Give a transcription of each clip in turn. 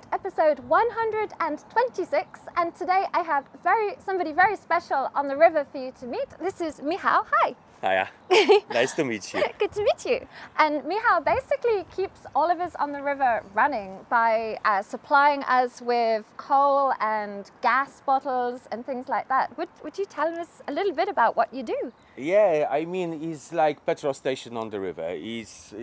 Note episode 126, and today I have somebody very special on the river for you to meet. This is Michał. Hi. Hiya. Nice to meet you. Good to meet you. And Michał basically keeps all of us on the river running by supplying us with coal and gas bottles and things like that. Would you tell us a little bit about what you do? Yeah, I mean, it's like petrol station on the river. It's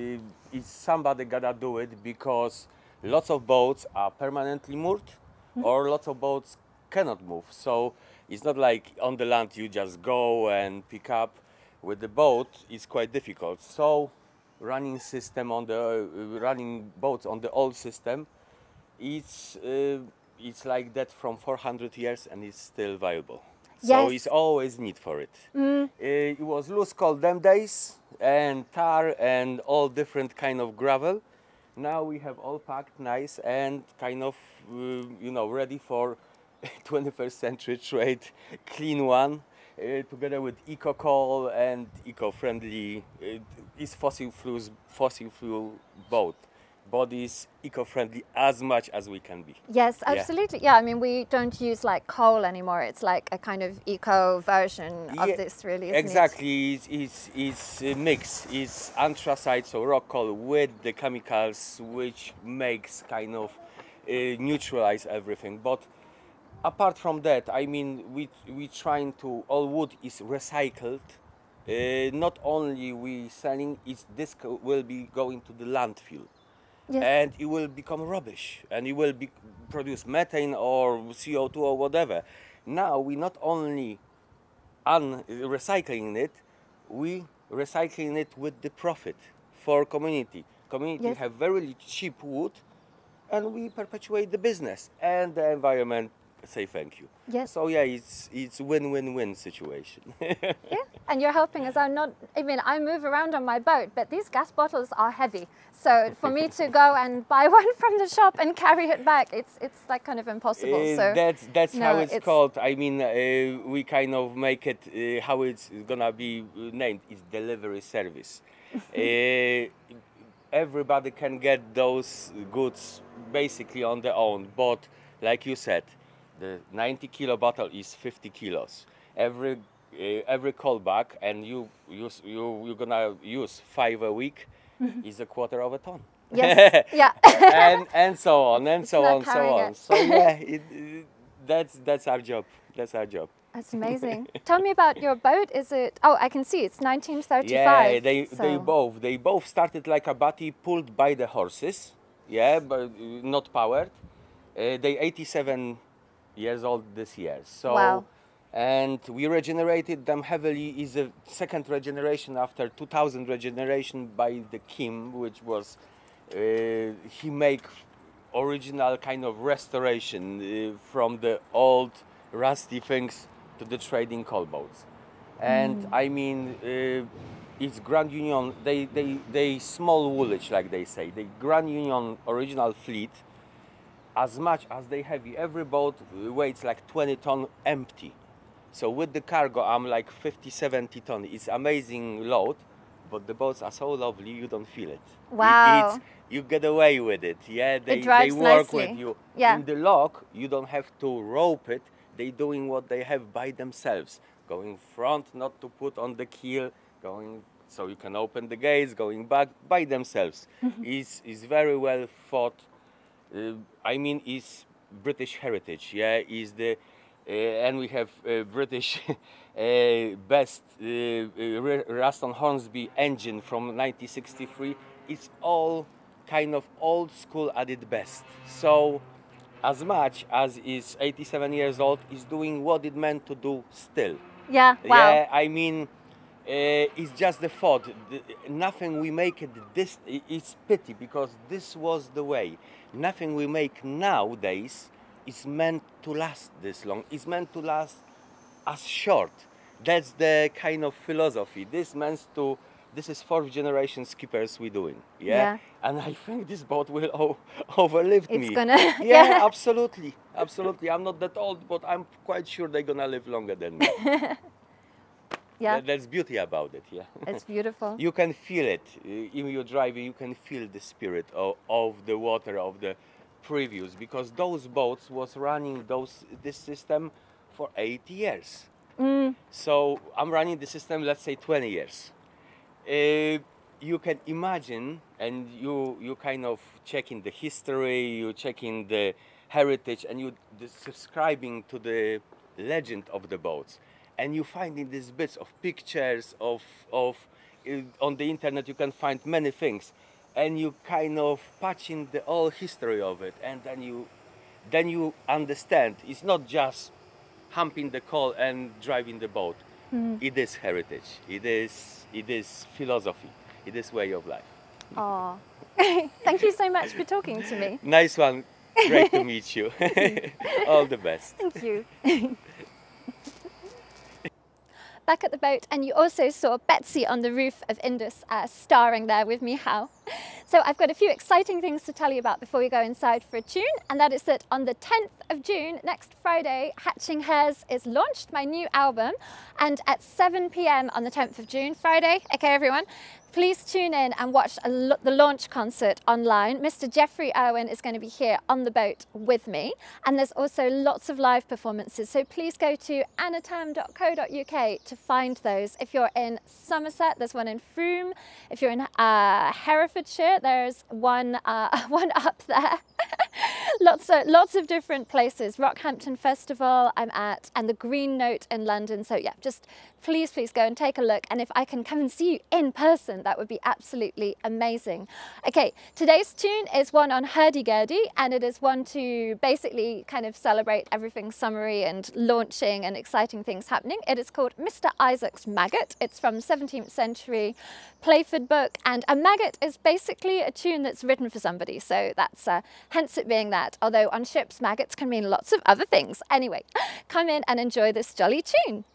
somebody gotta do it because lots of boats are permanently moored, mm-hmm. or lots of boats cannot move. So it's not like on the land you just go and pick up. With the boat, it's quite difficult. So running system on the running boats on the old system, it's like that from 400 years and it's still viable. Yes. So it's always need for it. Mm. It was loose coal them days and tar and all different kind of gravel. Now we have all packed nice and kind of you know, ready for 21st century trade, clean one. Together with eco coal and eco-friendly, is fossil fuel bodies eco-friendly as much as we can be. Yes, absolutely. Yeah, I mean, we don't use like coal anymore. It's like a kind of eco version of this, really. Isn't exactly, it? It's a mix. It's anthracite, so rock coal with the chemicals, which makes kind of neutralize everything, but. Apart from that, I mean, we trying to, all wood is recycled. Not only we selling, this will be going to the landfill. Yes. And it will become rubbish and it will be, produce methane or CO2 or whatever. Now we not only recycling it, we recycling it with the profit for community. Community yes. have very cheap wood and we perpetuate the business and the environment. Say thank you. Yes. So yeah, it's win-win-win situation. Yeah, and you're helping us. I move around on my boat, but these gas bottles are heavy. So for me to go and buy one from the shop and carry it back, it's like kind of impossible. So that's no, how it's called. I mean, we kind of make it how it's gonna be named. It's delivery service. Everybody can get those goods basically on their own, but like you said. The 90-kilo bottle is 50 kilos. Every coal bag, and you're gonna use 5 a week, mm-hmm. is a quarter of a ton. Yes. Yeah. And so on and so on so on. So yeah, that's our job. That's our job. That's amazing. Tell me about your boat. Is it? Oh, I can see it's 1935. Yeah, they both started like a body pulled by the horses. Yeah, but not powered. They 87. Years old this year, so wow. And we regenerated them heavily. Is a second regeneration after 2000 regeneration by the Kim, which was he make original kind of restoration from the old rusty things to the trading coal boats, and I mean it's Grand Union. They small Woolwich, like they say, the Grand Union original fleet. As much as they heavy, every boat weighs like 20 ton empty. So with the cargo, I'm like 50, 70 ton. It's amazing load, but the boats are so lovely, you don't feel it. Wow! You get away with it. Yeah, they work nicely. With you. Yeah. In the lock, you don't have to rope it. They doing what they have by themselves. Going front, not to put on the keel. Going so you can open the gates. Going back by themselves. It's very well thought. I mean, is British heritage, yeah, is the, and we have British best Ruston Hornsby engine from 1963. It's all kind of old school at its best. So as much as is 87 years old, is doing what it meant to do still. Yeah, wow. Yeah, I mean, it's just the thought. Nothing we make it this, it's pity because this was the way. Nothing we make nowadays is meant to last this long. It's meant to last as short. That's the kind of philosophy. This is fourth generation skippers we're doing. Yeah? Yeah. And I think this boat will overlive me. It's gonna. Yeah, absolutely. Absolutely. I'm not that old, but I'm quite sure they're gonna live longer than me. Yeah. That's beauty about it, yeah. It's beautiful. You can feel it. Even you're driving, you can feel the spirit of the water, of the previous, because those boats was running this system for 8 years. Mm. So I'm running the system, let's say 20 years. You can imagine, and you kind of checking the history, you checking the heritage, and you subscribing to the legend of the boats, and you finding these bits of pictures on the internet. You can find many things, and you kind of patching the whole history of it, and then you understand it's not just humping the coal and driving the boat. Mm. It is heritage. It is philosophy. It is way of life. Oh, thank you so much for talking to me. Nice one. Great to meet you. All the best. Thank you. Back at the boat, and you also saw Betsy on the roof of Indus, starring there with Michał. So I've got a few exciting things to tell you about before we go inside for a tune, and that is that on the 10th of June, next Friday, Hatching Hairs is launched, my new album, and at 7 p.m. on the 10th of June, Friday, okay everyone, please tune in and watch the launch concert online. Mr. Jeffrey Irwin is going to be here on the boat with me, and there's also lots of live performances, so please go to anatam.co.uk to find those. If you're in Somerset, there's one in Froome. If you're in Herefordshire, there's one up there. lots of different places. Rockhampton Festival I'm at, and the Green Note in London. So yeah, just please go and take a look. And if I can come and see you in person, that would be absolutely amazing. Okay, today's tune is one on Hurdy Gurdy, and it is one to basically kind of celebrate everything summery and launching and exciting things happening. It is called Mr. Isaac's Maggot. It's from 17th century Playford book, and a maggot is basically a tune that's written for somebody. So that's hence it being that, although on ships maggots can mean lots of other things. Anyway, come in and enjoy this jolly tune.